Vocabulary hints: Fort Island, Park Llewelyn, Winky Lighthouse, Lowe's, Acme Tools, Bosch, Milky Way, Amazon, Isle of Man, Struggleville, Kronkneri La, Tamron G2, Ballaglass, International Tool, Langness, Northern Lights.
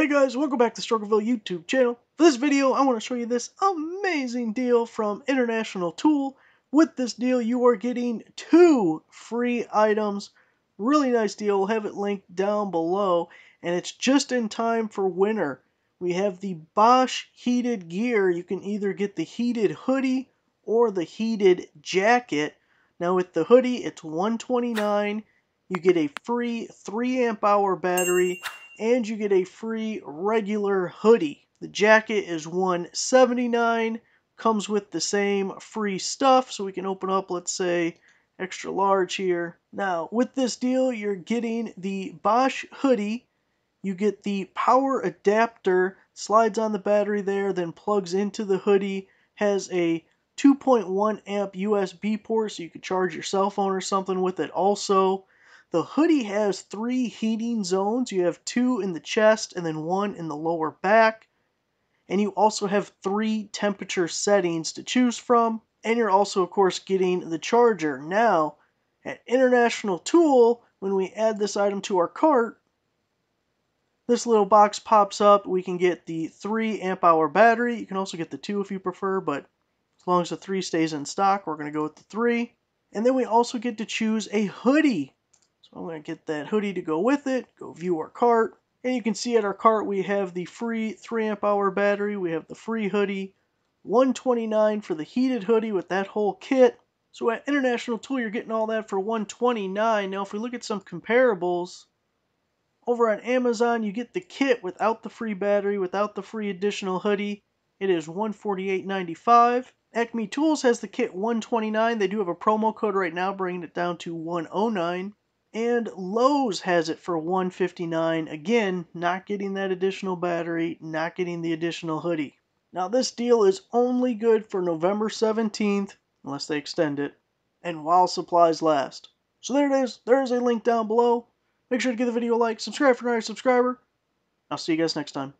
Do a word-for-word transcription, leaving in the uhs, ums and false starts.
Hey guys, welcome back to Struggleville YouTube channel. For this video, I want to show you this amazing deal from International Tool. With this deal, you are getting two free items. Really nice deal. We'll have it linked down below. And it's just in time for winter. We have the Bosch heated gear. You can either get the heated hoodie or the heated jacket. Now with the hoodie, it's one twenty-nine. You get a free three amp hour battery. And you get a free regular hoodie. The jacket is one seventy-nine, comes with the same free stuff, so we can open up, let's say, extra large here. Now, with this deal, you're getting the Bosch hoodie. You get the power adapter, slides on the battery there, then plugs into the hoodie, has a two point one amp U S B port, so you could charge your cell phone or something with it also. The hoodie has three heating zones. You have two in the chest and then one in the lower back. And you also have three temperature settings to choose from. And you're also, of course, getting the charger. Now, at International Tool, when we add this item to our cart, this little box pops up. We can get the three amp hour battery. You can also get the two if you prefer, but as long as the three stays in stock, we're going to go with the three. And then we also get to choose a hoodie. I'm going to get that hoodie to go with it, go view our cart, and you can see at our cart we have the free three amp hour battery, we have the free hoodie, one twenty-nine for the heated hoodie with that whole kit. So at International Tool you're getting all that for one twenty-nine. Now if we look at some comparables, over on Amazon you get the kit without the free battery, without the free additional hoodie, it is one forty-eight ninety-five. Acme Tools has the kit one twenty-nine, they do have a promo code right now bringing it down to one oh nine. And Lowe's has it for one fifty-nine, again, not getting that additional battery, not getting the additional hoodie. Now this deal is only good for November seventeenth, unless they extend it, and while supplies last. So there it is, there's a link down below. Make sure to give the video a like, subscribe if you're not a subscriber. I'll see you guys next time.